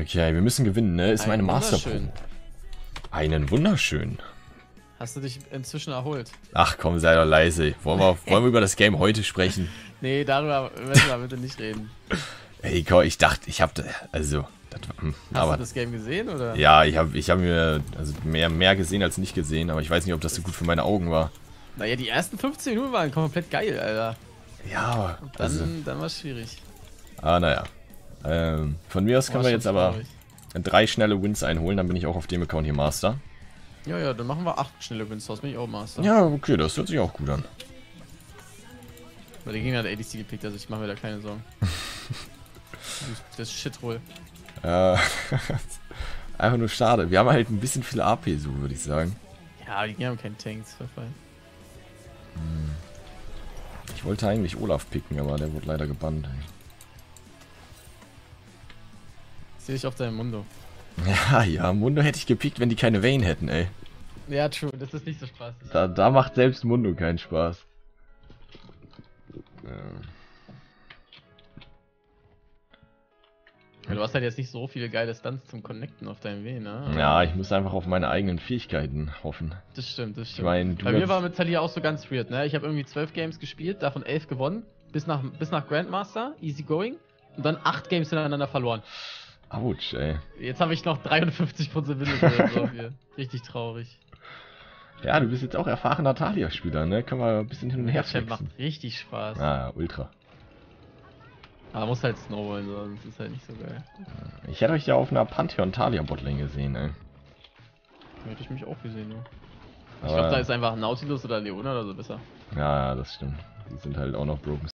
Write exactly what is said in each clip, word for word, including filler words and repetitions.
Okay, wir müssen gewinnen, ne? Ist meine Masterprobe. Einen wunderschönen. Hast du dich inzwischen erholt? Ach komm, sei doch leise. Wollen wir, wollen wir über das Game heute sprechen? Nee, darüber müssen wir bitte nicht reden. Ey, komm, ich dachte, ich hab da, also... Das, Hast aber, du das Game gesehen, oder? Ja, ich habe ich hab mir also mehr, mehr gesehen als nicht gesehen, aber ich weiß nicht, ob das so gut für meine Augen war. Naja, die ersten fünfzehn Minuten waren komplett geil, Alter. Ja, aber... Dann, also, dann war es schwierig. Ah, naja. Ähm, von mir aus können wir jetzt aber drei schnelle Wins einholen, dann bin ich auch auf dem Account hier Master. Ja, ja, dann machen wir acht schnelle Wins raus, bin ich auch Master. Ja, okay, das hört sich auch gut an. Weil der Gegner hat A D C gepickt, also ich mache mir da keine Sorgen. Das Shitroll. Äh, einfach nur schade. Wir haben halt ein bisschen viele A P, so würde ich sagen. Ja, die haben keinen Tanks, verfallen. Ich wollte eigentlich Olaf picken, aber der wurde leider gebannt. Ey. Sehe ich auf deinem Mundo. Ja, ja, Mundo hätte ich gepickt, wenn die keine Vayne hätten, ey. Ja, true, das ist nicht so spaßig. Da, da macht selbst Mundo keinen Spaß. Ähm. Ja, du hast halt jetzt nicht so viele geile Stunts zum Connecten auf deinem Weg, ne? Ja, ich muss einfach auf meine eigenen Fähigkeiten hoffen. Das stimmt, das stimmt. Ich mein, bei mir war mit Taliyah auch so ganz weird, ne? Ich habe irgendwie zwölf Games gespielt, davon elf gewonnen, bis nach, bis nach Grandmaster, easy going, und dann acht Games hintereinander verloren. Autsch, ey. Jetzt habe ich noch dreiundfünfzig Prozent Win-Rate drauf hier. Richtig traurig. Ja, du bist jetzt auch erfahrener Taliyah-Spieler, ne? Können wir ein bisschen hin und her flexen. Das macht richtig Spaß. Ah, ultra. Aber muss halt snowballen, sonst ist halt nicht so geil. Ich hätte euch ja auf einer Pantheon-Taliyah-Botlane gesehen, ey. Hätte ich mich auch gesehen, ne? Ich glaube, da ist einfach Nautilus oder Leona oder so besser. Ja, das stimmt. Die sind halt auch noch broken.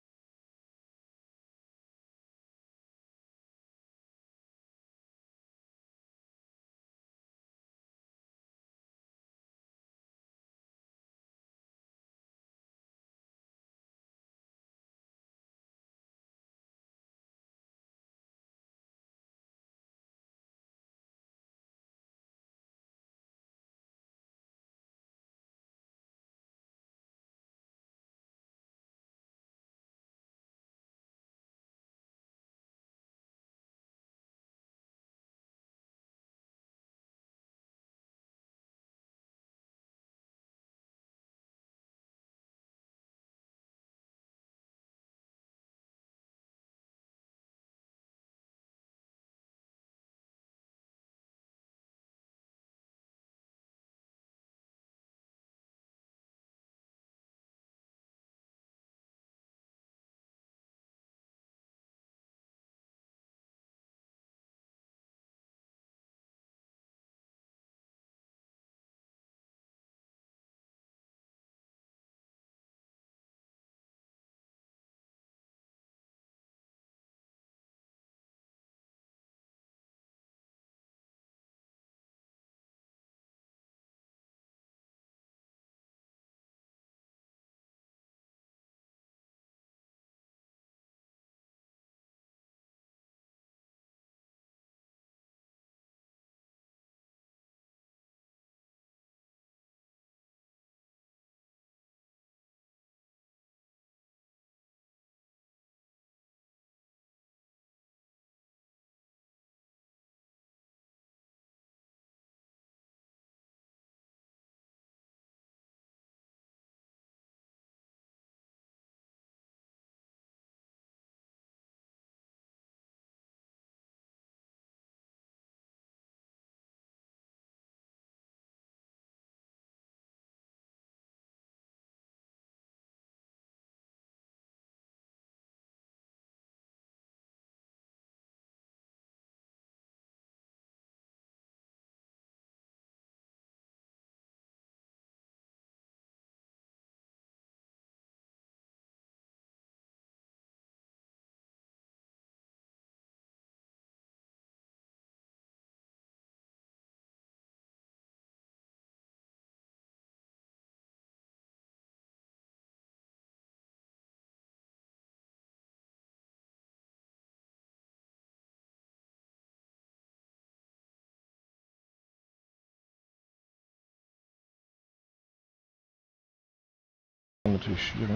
Natürlich schwierig.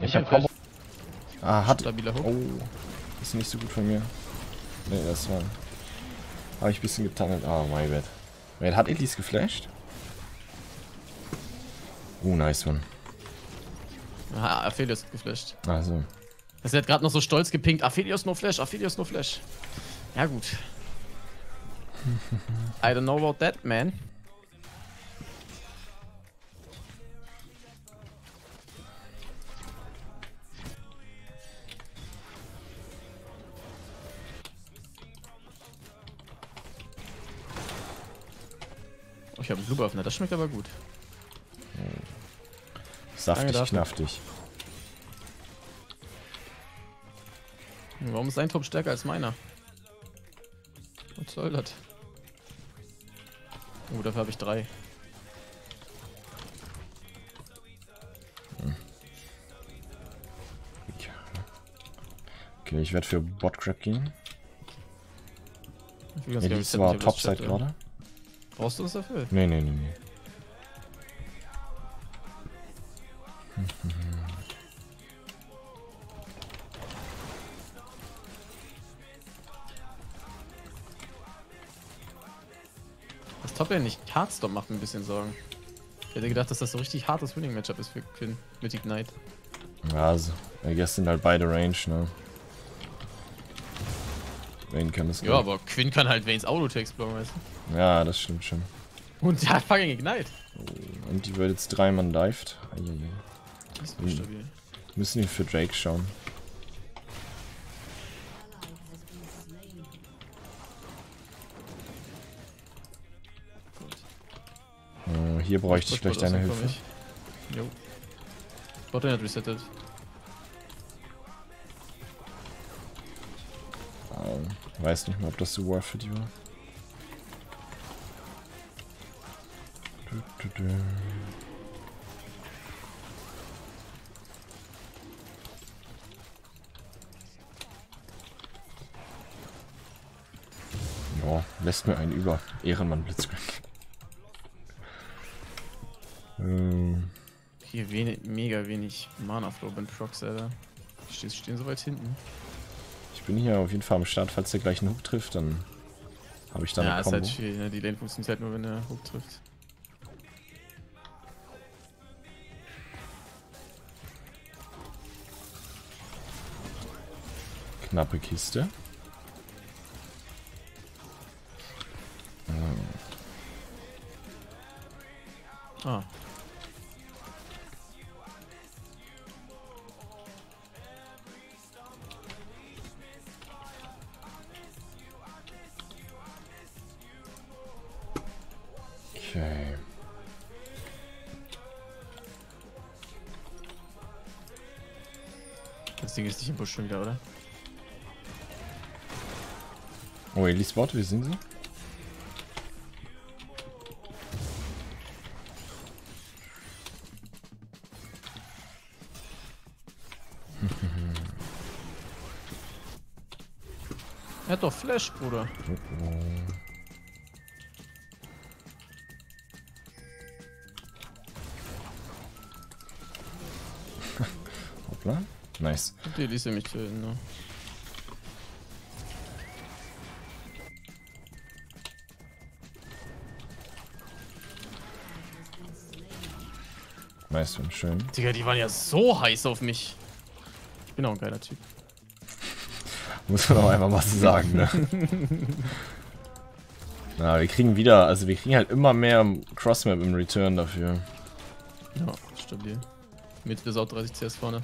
Ich, ich hab Combo. Ah, hat. Oh, ist nicht so gut von mir. Ne, erstmal. Habe ich ein bisschen getan. Ah, my bad. Wer hat Elise geflasht? Oh, nice one. Ah, Aphelios hat geflasht. Also. Also er hat gerade noch so stolz gepinkt. Aphelios no flash, Aphelios no flash. Ja gut. I don't know about that, man. Oh, ich habe einen Blubberöffner, das schmeckt aber gut. Saftig, knaftig. Warum ist dein Trupp stärker als meiner? Was soll das? Oh, dafür habe ich drei. Hm. Okay, ich werde für Botcrap gehen. Ja, die ist zwar Topside gerade. Brauchst du das dafür? Nee, nee, nee, nee. Top-Lane nicht Hardstop macht mir ein bisschen Sorgen. Ich hätte gedacht, dass das so richtig hartes Winning-Matchup ist für Quinn mit Ignite. Ja, also, gestern halt beide Range, ne? Vayne kann das. Ja, aber Quinn kann halt Vaynes Auto-Text blocken, weißt du? Ja, das stimmt schon. Und der hat fucking Ignite. Und die wird jetzt drei Mann dived. Das ist nicht stabil. Müssen wir für Drake schauen. Hier bräuchte ich vielleicht deine Hilfe. Jo. Bot hat resettet. Um, weiß nicht mehr, ob das so war für die war. Du, du, du. Ja, lässt mir einen über. Ehrenmann Blitzkrieg. Hier wenig, mega wenig Mana-Flow beim Prox, Alter. Die stehen, stehen so weit hinten. Ich bin hier auf jeden Fall am Start, falls der gleich einen Hook trifft, dann habe ich da ja, eine Kombo. Ja, ist halt schwierig, ne? Die Lane funktioniert halt nur, wenn der Hook trifft. Knappe Kiste. Hm. Ah. Okay. Das Ding ist nicht im Busch schon wieder, oder? Oh, Elise Bot, wie sind sie? Er hat doch Flash, Bruder. Nice. Die ließ mich töten, ne? Nice und schön. Digga, die waren ja so heiß auf mich. Ich bin auch ein geiler Typ. Muss man auch einfach mal so sagen, ne? Na, wir kriegen wieder, also wir kriegen halt immer mehr Crossmap im Return dafür. Ja, stabil. Mit bis auf dreißig C S vorne.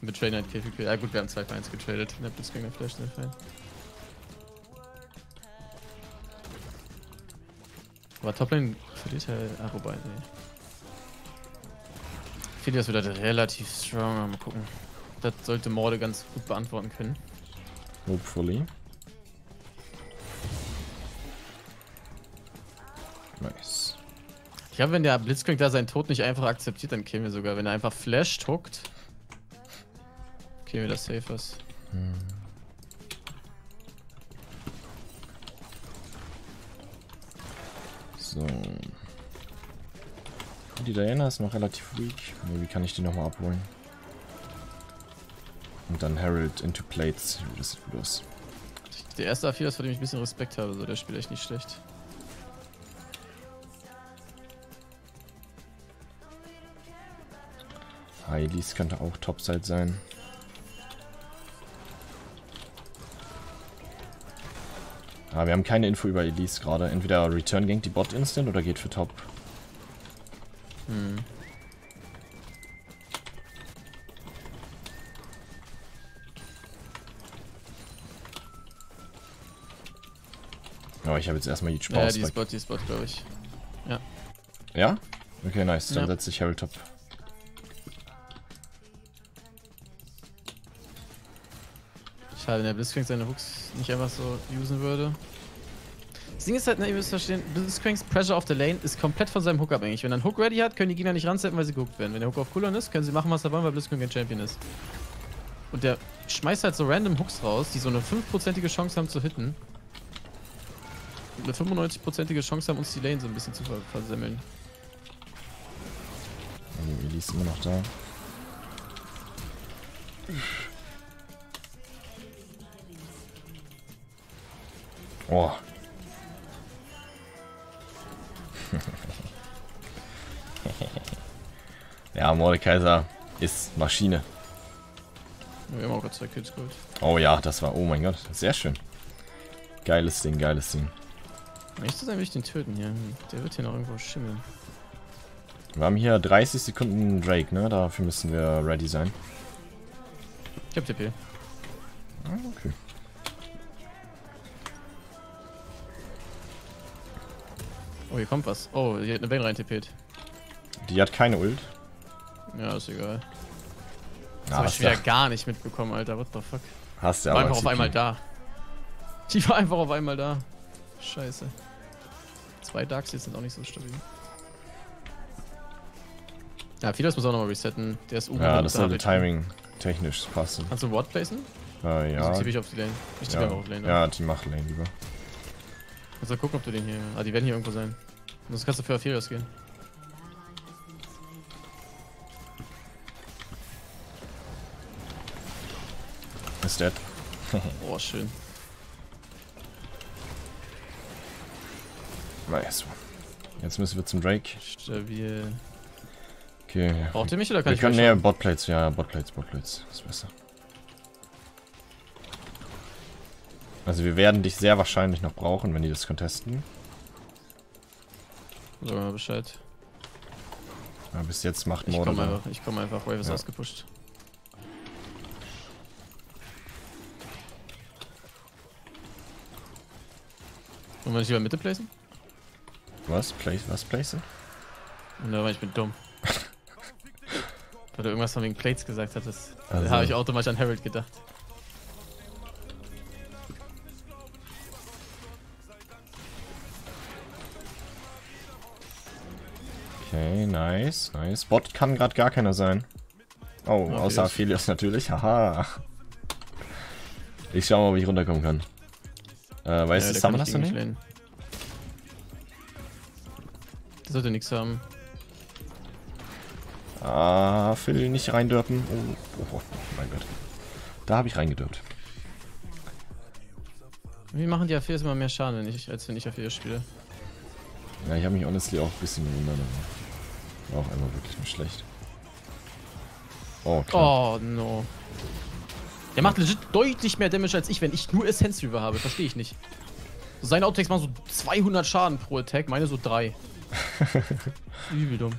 Mit Trainer hat K F K. Ja gut, wir haben zwei eins getradet. In der Blitzgang der Flash nicht rein. Aber Toplane verliert halt. Ah, wobei, ne. Filias wird halt relativ strong. Mal gucken. Das sollte Morde ganz gut beantworten können. Hopefully. Nice. Ich glaube, wenn der Blitzgang da seinen Tod nicht einfach akzeptiert, dann kämen wir sogar. Wenn er einfach flasht, huckt. Okay, wieder safe was. Hm. So. Die Diana ist noch relativ weak. Nee, wie kann ich die nochmal abholen? Und dann Herald into Plates. Das sieht gut aus. der erste A vier ist, vor dem ich ein bisschen Respekt habe, so der spielt echt nicht schlecht. Heilis könnte auch Topside sein. Ah, wir haben keine Info über Elise gerade. Entweder Return gankt die Bot instant oder geht für Top. Hm. Oh, ich habe jetzt erstmal die Spaß. Ja, die ist Bot, die ist Bot, glaube ich. Ja. Ja? Okay, nice. Dann ja. setze ich Herald Top. Wenn der Blitzcrank seine Hooks nicht einfach so usen würde. Das Ding ist halt, ne, ihr müsst verstehen, Blitzcranks Pressure auf der Lane ist komplett von seinem Hook abhängig. Wenn er einen Hook ready hat, können die Gegner nicht ransetzen, weil sie gehuckt werden. Wenn der Hook auf Cooldown ist, können sie machen, was sie wollen, weil Blitzcrank ein Champion ist. Und der schmeißt halt so random Hooks raus, die so eine fünfprozentige Chance haben zu hitten. Und eine fünfundneunzigprozentige Chance haben, uns die Lane so ein bisschen zu versemmeln. Oh, Elise ist immer noch da. Oh. Ja, Mordekaiser ist Maschine. Wir haben auch gerade zwei Kills geholt. Oh ja, das war, oh mein Gott, sehr schön. Geiles Ding, geiles Ding. Möchtest du eigentlich den töten hier? Der wird hier noch irgendwo schimmeln. Wir haben hier dreißig Sekunden Drake, ne? Dafür müssen wir ready sein. Ich hab T P. Okay. Oh, hier kommt was. Oh, die hat eine Vayne rein-tippet. Die hat keine Ult. Ja, ist egal. Das ah, habe ich wieder da. gar nicht mitbekommen, Alter. What the fuck? Hast du aber einfach auf einmal da. Die war einfach auf einmal da. Scheiße. Zwei Darks jetzt sind auch nicht so stabil. Ja, Filos muss auch nochmal resetten. Der ist unbekannt. Ja, das sollte Timing technisch passen. Kannst du Ward placen? Äh, ja. Also tippe ich auf die Lane. Ich tippe ja. auf Lane. Ja, die macht Lane lieber. Kannst du gucken, ob du den hier... Ah, die werden hier irgendwo sein. Sonst kannst du für Aphelios gehen. Ist dead. Oh, schön. Nice. Jetzt müssen wir zum Drake. Stabil. Okay. Braucht ihr mich oder kann wir ich können, nee, Botplates, ja, Botplates, Botplates. Ist besser. Also wir werden dich sehr wahrscheinlich noch brauchen, wenn die das contesten. Sag mal Bescheid. Ja, bis jetzt macht Morde. Ich komme einfach, ich komm einfach, Wave ist ja. ausgepusht. Wollen wir nicht über Mitte placen? Was? Place, was placen? Na, ich bin dumm. Weil du irgendwas von wegen Plates gesagt hattest. Also. Da habe ich automatisch an Herald gedacht. Okay, nice, nice. Bot kann gerade gar keiner sein. Oh, Ach, außer Aphelios natürlich. Haha. Ich schau mal, ob ich runterkommen kann. Äh, weißt ja, du, Summer hast du nicht? Lehnen. Der sollte nichts haben. Ah, Phil nicht reindörpen. Oh, oh, oh mein Gott. Da habe ich reingedörpt. Wie machen die Aphelios immer mehr Schaden, wenn ich, als wenn ich Aphelios spiele? Ja, ich habe mich honestly auch ein bisschen gewundert, aber war auch einmal wirklich nicht schlecht. Oh, klar. Oh, no. Der macht legit deutlich mehr Damage als ich, wenn ich nur Essenz über habe. Verstehe ich nicht. Seine Outtakes machen so zweihundert Schaden pro Attack, meine so drei. Übel dumm.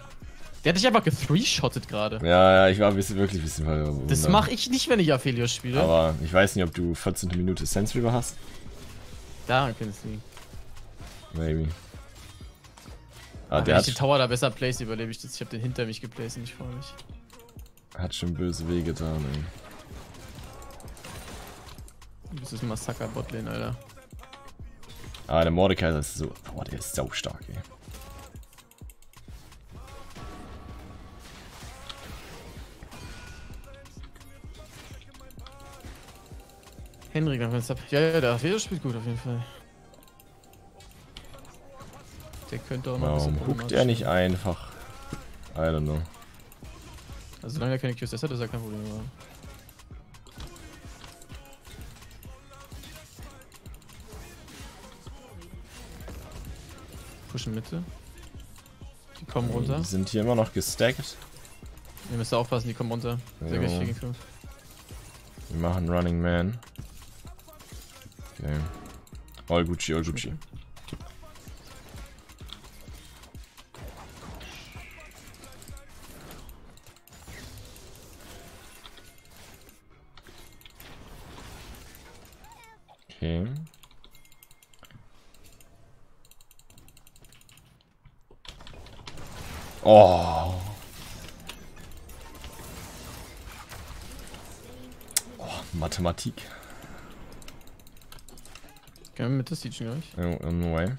Der hat dich einfach gethreeshottet gerade. Ja, ja, ich war ein bisschen, wirklich ein bisschen verwundert. Das mache ich nicht, wenn ich Aphelios spiele. Aber ich weiß nicht, ob du vierzehnte Minute Essenz über hast. Daran könnte es liegen. Maybe. Ah, wenn ich den Tower da besser place, überlebe ich das. Ich habe den hinter mich geplaced, nicht vor mich. Hat schon böse Weh getan, ey. Das ist ein Massaker-Botlane, Alter. Ah, der Mordekaiser ist so... Boah, der ist so stark, ey. Henrik, dann kannst du ab... Ja, ja, der Aphelios spielt gut auf jeden Fall. Der könnte auch mal Warum ein guckt er nicht einfach? I don't know. Also solange er keine Q S hat, ist er kein Problem. Pushen Mitte. Die kommen runter. Die sind hier immer noch gestackt. Ihr müsst aufpassen, die kommen runter. Sehr gleich gegen fünf. Wir machen Running Man. Okay. All Gucci, all Gucci. Okay. Okay. Oh. Oh, Mathematik. Können wir mit das teachen gleich? Oh, on the way.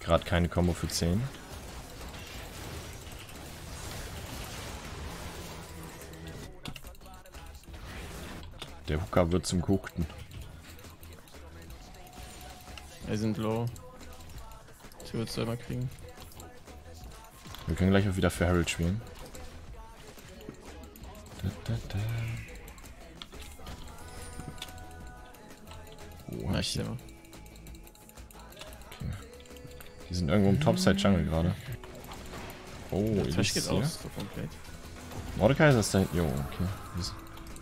Gerade keine Combo für zehn. Der Hooker wird zum Guckten. Wir sind low. Ich würde es selber kriegen. Wir können gleich auch wieder für Harold spielen. Da, da, da. Oh, na, ich sehe mal. Die sind irgendwo im Topside-Jungle gerade. Oh, der Tisch geht aus. Mordekaiser ist da hinten. Jo, okay.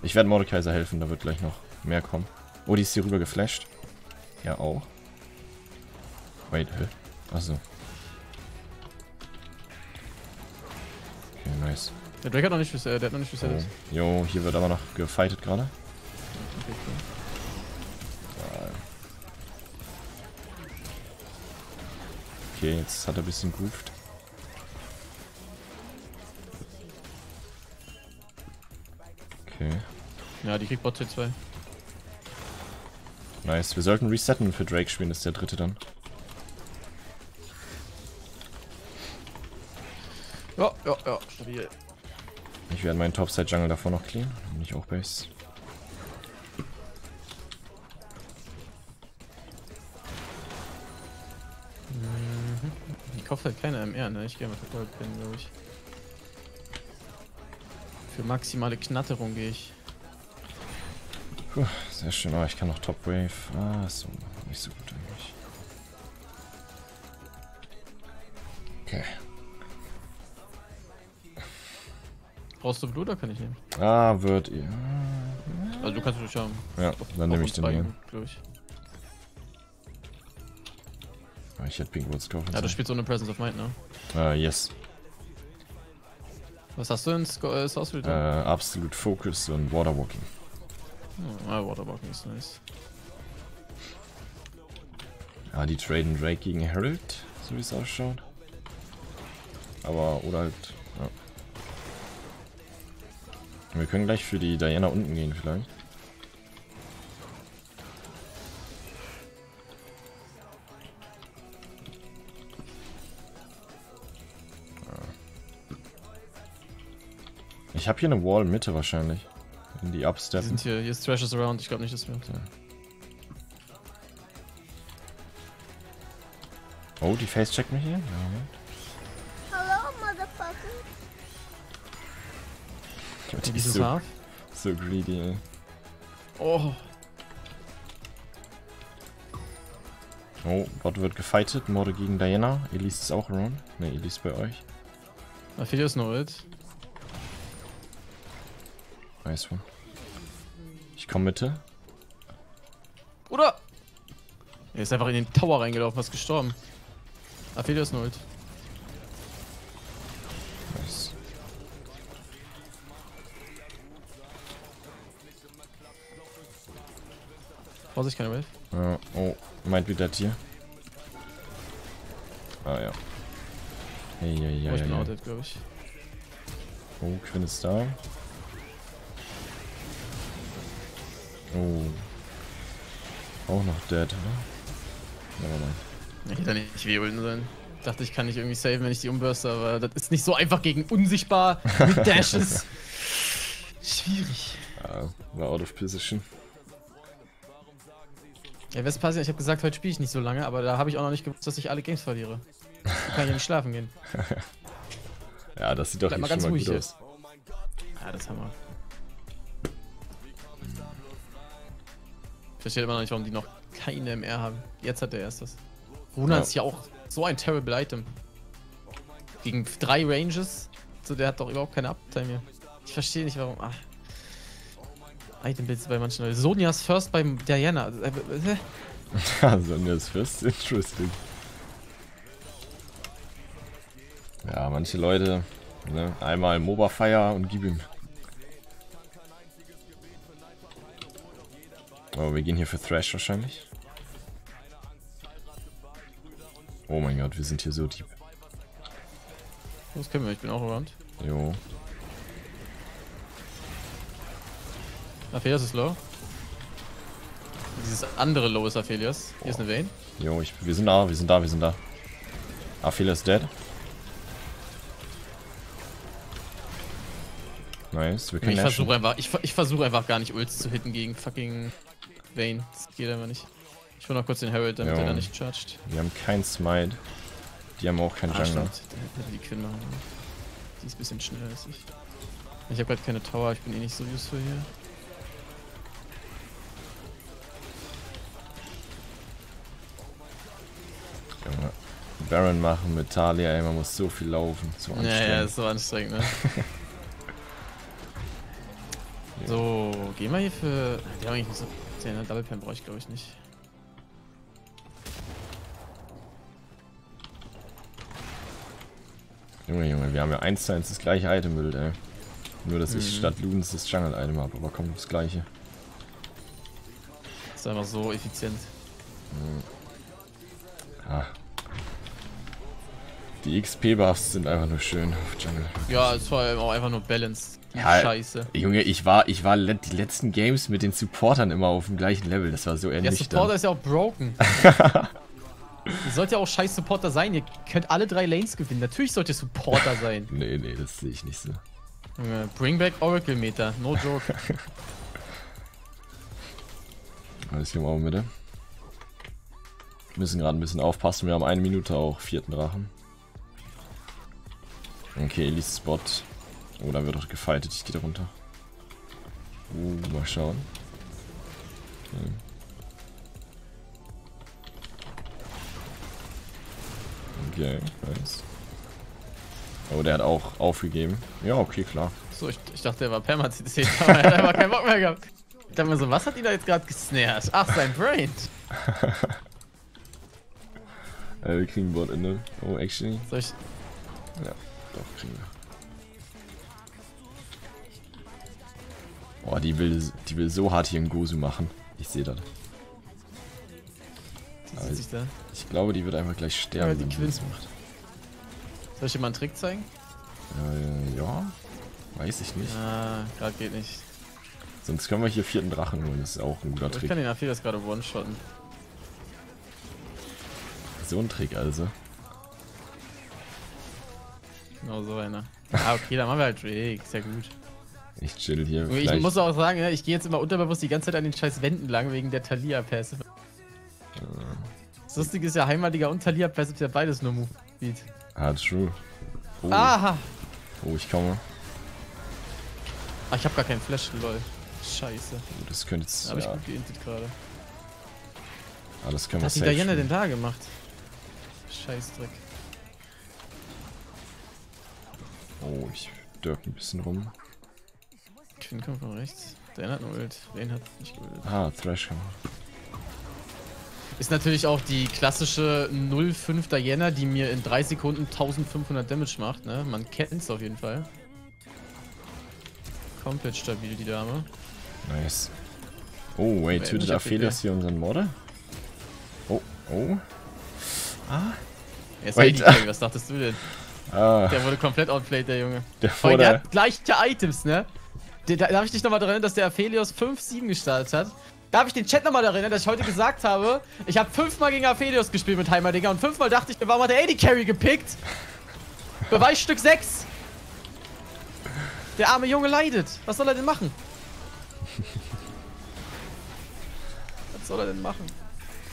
Ich werde Mordekaiser helfen, da wird gleich noch mehr kommen. Oh, die ist hier rüber geflasht. Ja, auch. Wait, hä? Achso. Okay, nice. Der Drake hat noch nicht bis, äh, der hat noch nicht bis oh. Jo, hier wird aber noch gefightet gerade. Okay, cool. Okay, jetzt hat er ein bisschen goofed. Okay. Ja, die kriegt Bot T zwei. Nice, wir sollten resetten für Drake spielen, das ist der dritte dann. Ja, ja, ja, stabil. Ich werde meinen Topside Jungle davor noch clean, dann bin ich auch Base. Ich kaufe halt keine M R, ne? Ich gehe mal für Gold bin, glaube ich. Für maximale Knatterung gehe ich. Puh, sehr schön, aber oh, ich kann noch Top Wave. Ah, so, nicht so gut eigentlich. Okay. Brauchst du Blut oder kann ich nehmen? Ah, wird ihr. Also du kannst es haben. Ja, auf, dann nehme ich den hier. Ich hätte Pink Woods kaufen. Ja, du spielst ohne Presence of Mind, ne? Äh, uh, yes. Was hast du in äh, Southfield? Äh, uh, Absolute Focus und Waterwalking. Oh, ah, Waterwalking ist nice. Ah, die traden Drake gegen Harold, so wie es ausschaut. Aber, oder halt, ja. Wir können gleich für die Diana unten gehen, vielleicht. Ich habe hier eine Wall Mitte wahrscheinlich. In die Upstep. Sind hier, hier ist Thrashes around, ich glaube nicht, dass wir. Ja. Oh, die Face checkt mich hier? Ja, Moment. Hallo, Motherfucker! Die ist so, so greedy, ey. Oh! Oh, Bot wird gefightet. Morde gegen Diana. Elise ist auch around. Ne, Elise bei euch. Da fehlt jetzt noch Ult. Nice one. Ich komme Mitte. Bruder! Er ist einfach in den Tower reingelaufen, was gestorben. Aphelios null. Nice. Vorsicht, keine Welt. Uh, oh, meint wieder Tier. Ah ja. Hey, hey, hey, oh, ich bin outed, glaube ich. Oh, Quinn ist da. Oh. Auch noch dead, oder? Nein, nein. Ich hätte nicht wirbeln sollen. Ich dachte, ich kann nicht irgendwie saven, wenn ich die umburste, aber das ist nicht so einfach gegen unsichtbar mit Dashes. Schwierig. Ja, war out of position. Ja, was passiert? Ich habe gesagt, heute spiele ich nicht so lange, aber da habe ich auch noch nicht gewusst, dass ich alle Games verliere. Da kann ich ja nicht schlafen gehen. Ja, das sieht doch hier schon mal gut aus. Ja, das haben wir. Ich verstehe immer noch nicht, warum die noch keine M R haben. Jetzt hat der erst das. Runa ist ja auch so ein terrible Item. Gegen drei Ranges. So, der hat doch überhaupt keine Uptime mehr. Ich verstehe nicht, warum. Ach. Itembilds bei manchen Leuten. Sonjas First bei Diana. Sonjas First, interesting. Ja, manche Leute, ne? Einmal MOBA Fire und gib ihm. Oh, wir gehen hier für Thrash wahrscheinlich. Oh mein Gott, wir sind hier so deep. Das können wir, ich bin auch around. Jo. Aphelios ist low. Dieses andere low ist Aphelios. Hier oh. ist eine Vayne. Jo, ich, wir sind da, wir sind da, wir sind da. Aphelios dead. Nice, wir können ich versuche einfach, ich, ich versuch einfach gar nicht Ults zu hitten gegen fucking Vayne. Das geht einfach nicht. Ich hole noch kurz den Herald, damit jo. er da nicht charged. Wir haben keinen Smite. Die haben auch keinen ah, Jungler. Die, die, die ist ein bisschen schneller als ich. Ich habe gerade keine Tower, ich bin eh nicht so useful hier. Junge, Baron machen mit Taliyah, ey, man muss so viel laufen. So anstrengend. Ja, ja, das ist so anstrengend, ne? So, gehen wir hier für. Die haben eigentlich nicht so. Den Double Pan brauche ich glaube ich nicht. Junge, Junge, wir haben ja eins zu eins das gleiche Item-Bild, ey. Nur, dass mhm. ich statt Ludens das Jungle-Item habe, aber komm, das gleiche. Das ist einfach so effizient. Mhm. Ah. Die X P-Buffs sind einfach nur schön auf Jungle. Ja, es war auch einfach nur balanced. Ja, Scheiße. Junge, ich war, ich war die letzten Games mit den Supportern immer auf dem gleichen Level, das war so ernüchternd. Der Supporter ist ja auch broken. Ihr sollt ja auch scheiß Supporter sein, ihr könnt alle drei Lanes gewinnen. Natürlich sollt ihr Supporter sein. Nee, nee, das sehe ich nicht so. Bring back Oracle Meter, no joke. Alles hier im Auge, bitte. Wir müssen gerade ein bisschen aufpassen, wir haben eine Minute auch, vierten Drachen. Okay, Elise Spot. Oh, da wird doch gefightet, ich gehe da runter. Uh, mal schauen. Okay. Okay, nice. Oh, der hat auch aufgegeben. Ja, okay, klar. So, ich, ich dachte, der war perma-C C, aber er hat einfach keinen Bock mehr gehabt. Ich dachte mir so, was hat ihn da jetzt gerade gesnared? Ach, sein Brain. äh, wir kriegen Bot Ende. Oh, actually. Soll ich? Ja, doch, kriegen wir. Oh, die will, die will so hart hier im Gosu machen. Ich sehe das. Ich, da. ich glaube, die wird einfach gleich sterben. Ja, die Quins macht. Soll ich dir mal einen Trick zeigen? Äh, ja. Weiß ich nicht. Ah, gerade geht nicht. Sonst können wir hier vierten Drachen holen, das ist auch ein guter ich Trick. Ich kann den Aphelios gerade one-shotten. So ein Trick also. Genau so einer. Ah, okay, dann machen wir halt Trick, ist ja gut. Ich chill hier. Ich vielleicht. muss auch sagen, ich gehe jetzt immer unterbewusst die ganze Zeit an den scheiß Wänden lang wegen der Taliyah-Passive. Das Lustige ist ja, Heimatliga und Taliyah Passive ist ja beides nur Move-Beat. Ah, true. Oh. Aha! Oh, ich komme. Ah, ich hab gar keinen Flash, lol. Scheiße. Oh, das könnte jetzt. Da hab ja. ich gut geintet gerade. Ah, das können wir safe. Was hat die Diana denn da gemacht? Scheißdreck. Oh, ich dirk ein bisschen rum. Quinn kommt von rechts. Diana hat nur Ult. Vayne hat nicht geultet. Ah, Thrash kann man. Ist natürlich auch die klassische null fünf Diana, die mir in drei Sekunden eintausendfünfhundert Damage macht, ne? Man kennt's auf jeden Fall. Komplett stabil, die Dame. Nice. Oh, wait, wait tötet Aphelios hier unseren Modder? Oh, oh. Ah. Er ist wait. Heidi, was dachtest du denn? Ah. Der wurde komplett outplayed, der Junge. Der, der, der hat gleiche Items, ne? Der, da darf ich dich nochmal daran erinnern, dass der Aphelios fünf sieben gestartet hat. Darf ich den Chat nochmal erinnern, dass ich heute gesagt habe, ich habe fünfmal gegen Aphelios gespielt mit Heimerdinger und fünfmal dachte ich, warum hat der A D Carry gepickt? Beweisstück sechs. Der arme Junge leidet. Was soll er denn machen? Was soll er denn machen?